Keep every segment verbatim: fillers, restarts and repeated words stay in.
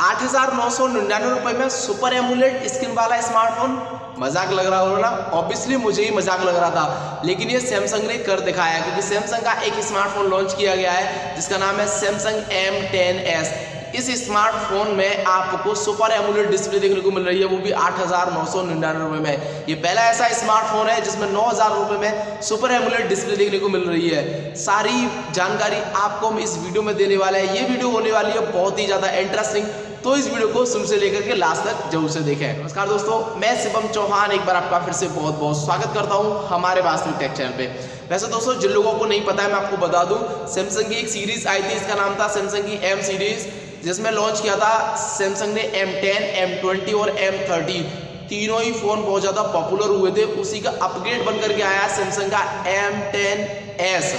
आठ हज़ार नौ सौ निन्यानवे रुपये में सुपर एमोलेड स्क्रीन वाला स्मार्टफोन, मजाक लग रहा हो ना? ऑब्वियसली मुझे ही मजाक लग रहा था, लेकिन ये सैमसंग ने कर दिखाया क्योंकि सैमसंग का एक स्मार्टफोन लॉन्च किया गया है जिसका नाम है सैमसंग एम टेन एस। इस स्मार्टफोन में आपको सुपर एमोलेड डिस्प्ले देखने को मिल रही है, वो भी आठ हज़ार नौ सौ निन्यानवे रुपये में। ये पहला ऐसा स्मार्टफोन है जिसमें नौ हज़ार रुपये में सुपर एमोलेड डिस्प्ले देखने को मिल रही है। सारी जानकारी आपको हम इस वीडियो में देने वाले हैं। ये वीडियो होने वाली है बहुत ही ज़्यादा इंटरेस्टिंग, तो इस वीडियो को शुरू से लेकर के लास्ट तक जरूर से देखें। नमस्कार दोस्तों, मैं शिवम चौहान एक बार आपका फिर से बहुत बहुत स्वागत करता हूं हमारे बास्त्विक टेक चैनल पे। वैसे दोस्तों, जिन लोगों को नहीं पता है मैं आपको बता दूं, सैमसंग की एक सीरीज आई थी, इसका नाम था सैमसंग की एम सीरीज, जिसमें लॉन्च किया था सैमसंग ने एम टेन, एम ट्वेंटी और एम थर्टी। तीनों ही फ़ोन बहुत ज़्यादा पॉपुलर हुए थे। उसी का अपग्रेड बन करके आया सैमसंग का एम टेन एस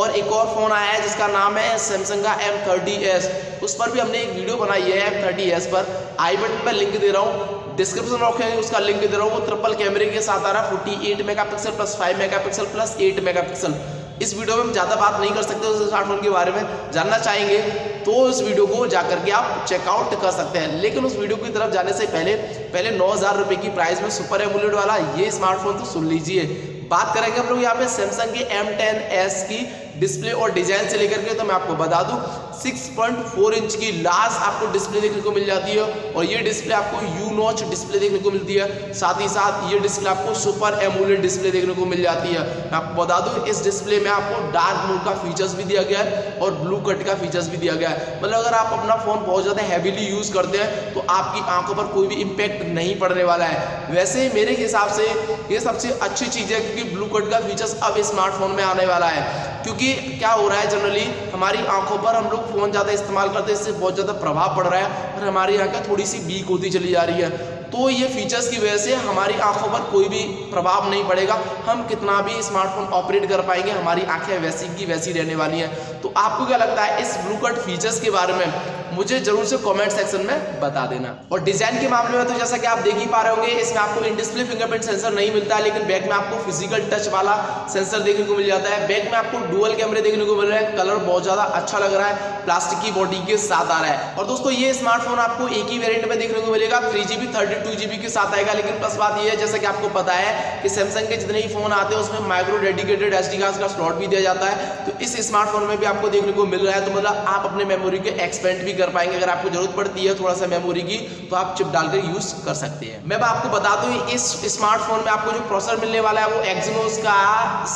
और एक और फ़ोन आया है जिसका नाम है सैमसंग का एम थर्टी एस। उस पर भी हमने एक वीडियो बनाई है एम थर्टी एस पर, आई बटन पर लिंक दे रहा हूँ, डिस्क्रिप्शन बॉक्स में उसका लिंक दे रहा हूँ। वो ट्रिपल कैमरे के साथ आ रहा है, अड़तालीस मेगापिक्सल प्लस पाँच मेगापिक्सल प्लस आठ मेगापिक्सल। इस वीडियो में हम ज़्यादा बात नहीं कर सकते, उस स्मार्टफोन के बारे में जानना चाहेंगे तो इस वीडियो को जाकर के आप चेकआउट कर सकते हैं। लेकिन उस वीडियो की तरफ जाने से पहले पहले नौ हज़ार रुपये की प्राइस में सुपर एमोलेड वाला ये स्मार्टफोन तो सुन लीजिए। बात करेंगे हम लोग यहाँ पे सैमसंग के एम टेन एस की डिस्प्ले और डिज़ाइन से लेकर के, तो मैं आपको बता दूं सिक्स पॉइंट फोर इंच की लार्ज आपको डिस्प्ले देखने को मिल जाती है और ये डिस्प्ले आपको यू नॉच डिस्प्ले देखने को मिलती है। साथ ही साथ ये डिस्प्ले आपको सुपर एमोलेड डिस्प्ले देखने को मिल जाती है। मैं आपको बता दूं इस डिस्प्ले में आपको डार्क मोड का फीचर्स भी दिया गया है और ब्लू कट का फीचर्स भी दिया गया है। मतलब अगर आप अपना फ़ोन बहुत ज़्यादा हैवीली यूज़ करते हैं तो आपकी आंखों पर कोई भी इम्पैक्ट नहीं पड़ने वाला है। वैसे मेरे हिसाब से ये सबसे अच्छी चीज़ है क्योंकि ब्लू कट का फीचर्स अब स्मार्टफोन में आने वाला है। क्योंकि क्या हो रहा है, जनरली हमारी आंखों पर हम लोग फ़ोन ज़्यादा इस्तेमाल करते हैं, इससे बहुत ज़्यादा प्रभाव पड़ रहा है और हमारी आंखें थोड़ी सी वीक होती चली जा रही है। तो ये फीचर्स की वजह से हमारी आंखों पर कोई भी प्रभाव नहीं पड़ेगा, हम कितना भी स्मार्टफोन ऑपरेट कर पाएंगे, हमारी आंखें वैसी की वैसी रहने वाली हैं। तो आपको क्या लगता है इस ब्लू कट फीचर्स के बारे में, मुझे जरूर से कमेंट सेक्शन में बता देना। और डिज़ाइन के मामले में तो जैसा कि आप देख ही पा रहे होंगे, इसमें आपको इन डिस्प्ले फिंगरप्रिंट सेंसर नहीं मिलता है, लेकिन बैक में आपको फिजिकल टच वाला सेंसर देखने को मिल जाता है। बैक में आपको डुअल कैमरे देखने को मिल रहे हैं, कलर बहुत ज़्यादा अच्छा लग रहा है, प्लास्टिक की बॉडी के साथ आ रहा है। और दोस्तों ये स्मार्टफोन आपको एक ही वेरियंट में देखने को मिलेगा, three G B thirty two G B के साथ आएगा। लेकिन प्लस बात यह है, जैसा कि आपको पता है कि सैमसंग के जितने ही फोन आते हैं उसमें micro dedicated S D card का स्लॉट भी दिया जाता है, तो इस स्मार्टफोन में भी आपको देखने को मिल रहा है। तो मतलब आप अपने मेमोरी को एक्सपेंड भी कर पाएंगे, अगर आपको जरूरत पड़ती है थोड़ा सा मेमोरी की तो आप चिप डालकर यूज कर सकते हैं। मैं आपको बता दूं इस स्मार्टफोन में आपको जो प्रोसेसर मिलने वाला है वो एक्सिनोस का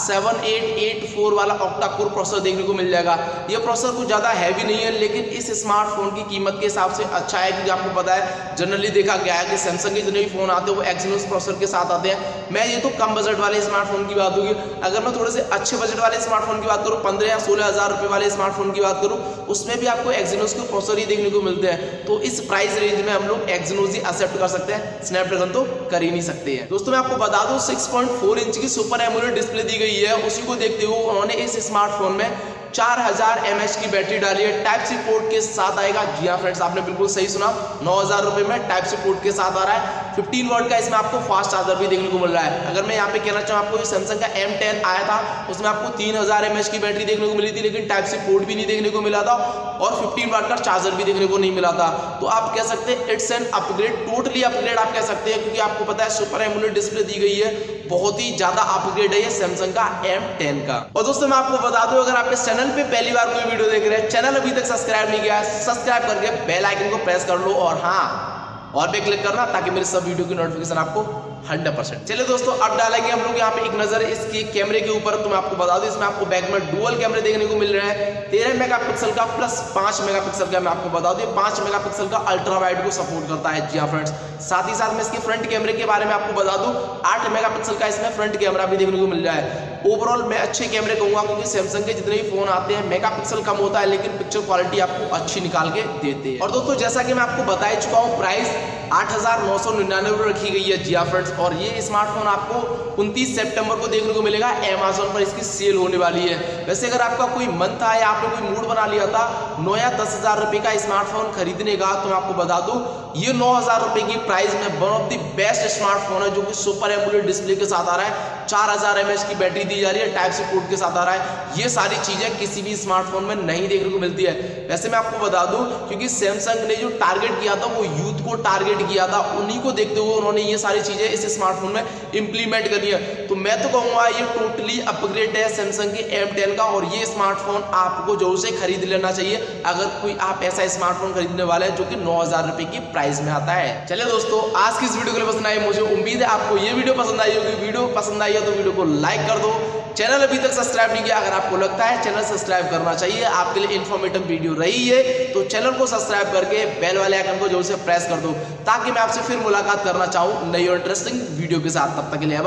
सेवन एट एट फोर वाला ऑक्टा कोर प्रोसेसर देखने को मिल जाएगा। ये प्रोसेसर कुछ ज़्यादा हैवी नहीं है, लेकिन इस स्मार्टफोन की कीमत के हिसाब से अच्छा है क्योंकि आपको पता है जनरली देखा गया है कि सैमसंग के जितने भी फोन आते हैं वो एक्सिनोस प्रोसेसर के साथ आते हैं। मैं ये तो कम बजट वाले स्मार्टफोन की बात होगी, अगर मैं थोड़े से अच्छे बजट वाले स्मार्टफोन की बात करूँ, पंद्रह या सोलह हज़ार रुपये वाले स्मार्टफोन की बात करूँ, उसमें भी आपको एक्सिनोस के प्रोसेसर ही देखने को मिलते हैं। तो इस प्राइस रेंज में हम लोग एक्सिनोस ही एक्सेप्ट कर सकते हैं, स्नैपड्रैगन तो कर ही नहीं सकते हैं। दोस्तों मैं आपको बता दूँ सिक्स पॉइंट फोर इंच की सुपर एमोलेड डिस्प्ले दी गई है, उसी को देखते हुए उन्होंने इस स्मार्टफोन में चार हज़ार एमएच की बैटरी डाली है, टाइप सी पोर्ट के साथ आएगा। जी हाँ फ्रेंड्स, आपने बिल्कुल सही सुना, नौ हज़ार रुपये में टाइप सी पोर्ट के साथ आ रहा है। पंद्रह वाट का इसमें आपको फास्ट चार्जर भी देखने को मिल रहा है। अगर मैं यहाँ पे कहना चाहूँ आपको, सैमसंग का एम टेन आया था उसमें आपको तीन हज़ार एमएच की बैटरी देखने को मिली थी, लेकिन टाइप सी पोर्ट भी नहीं देखने को मिला था और पंद्रह वाट का चार्जर भी देखने को नहीं मिला था। तो आप कह सकते हैं it's an upgrade, totally upgrade आप कह सकते हैं, क्योंकि आपको पता है सुपर एमोलेड डिस्प्ले दी गई है, बहुत ही ज़्यादा अपग्रेड है ये सैमसंग का एम टेन का। और दोस्तों मैं आपको बता दूँ, अगर आप इस चैनल पे पहली बार कोई वीडियो देख रहे हैं, चैनल अभी तक सब्सक्राइब नहीं किया है, सब्सक्राइब करके बेल आइकन को प्रेस कर लो और हाँ और पे क्लिक करना ताकि मेरे सब वीडियो की नोटिफिकेशन आपको हंड्रेड परसेंट। चलिए दोस्तों, अब डालेंगे हम लोग यहाँ पे एक नजर इसके कैमरे के ऊपर। तो मैं आपको बता दूं इसमें आपको बैक में डुअल कैमरे देखने को मिल रहे हैं, तेरह मेगापिक्सल का प्लस पाँच मेगापिक्सल का। मैं आपको बता दूं पाँच मेगापिक्सल का अल्ट्रा वाइड को सपोर्ट करता है। जी हाँ फ्रेंड्स, साथ ही साथ में इसके फ्रंट कैमरे के बारे में आपको बता दूं आठ मेगापिक्सल का इसमें फ्रंट कैमरा भी देखने को मिल रहा है। ओवरऑल मैं अच्छे कैमरे कहूँगा क्योंकि सैमसंग के जितने भी फोन आते हैं मेगापिक्सल कम होता है, लेकिन पिक्चर क्वालिटी आपको अच्छी निकाल के देते हैं। और दोस्तों जैसा कि मैं आपको बता ही चुका हूँ, प्राइस आठ हज़ार नौ सौ निन्यानवे रखी गई है। जिया फ्रेंड्स, और ये स्मार्टफोन आपको उनतीस सितंबर को देखने को मिलेगा, अमेजोन पर इसकी सेल होने वाली है। वैसे अगर आपका कोई मन था या आपने कोई मूड बना लिया था नौ या दस हज़ार रुपये का स्मार्टफोन खरीदने का, तो मैं आपको बता दूँ ये नौ हज़ार रुपये की प्राइस में one of the best smartphone है जो कि सुपर एमोलेड डिस्प्ले के साथ आ रहा है। चार हज़ार एम एच की बैटरी दी जा रही है, टाइप सी पोर्ट के साथ आ रहा है। ये सारी चीज़ें किसी भी स्मार्टफोन में नहीं देखने को मिलती है। वैसे मैं आपको बता दूं क्योंकि सैमसंग ने जो टारगेट किया था वो यूथ को टारगेट किया था, उन्हीं को देखते हुए उन्होंने ये सारी चीज़ें इस स्मार्टफोन में इंप्लीमेंट करी है। तो मैं तो कहूँगा ये टोटली अपग्रेड है सैमसंग के एम टेन का, और ये स्मार्टफोन आपको जरूर से खरीद लेना चाहिए अगर कोई आप ऐसा स्मार्टफोन खरीदने वाला है जो कि नौ हज़ार रुपये की प्राइस में आता है। चलिए दोस्तों, आज की इस वीडियो के लिए पसंद आई, मुझे उम्मीद है आपको ये वीडियो पसंद आई होगी। वीडियो पसंद आई है तो वीडियो को लाइक कर दो। चैनल अभी तक सब्सक्राइब नहीं किया, अगर आपको लगता है चैनल सब्सक्राइब करना चाहिए, आपके लिए इन्फॉर्मेटिव वीडियो रही है तो चैनल को सब्सक्राइब करके बेल वाले आइकन को जरूर से प्रेस कर दो, ताकि मैं आपसे फिर मुलाकात करना चाहूँ नई और इंटरेस्टिंग वीडियो के साथ। तब तक के लिए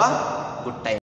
गुड टाइम।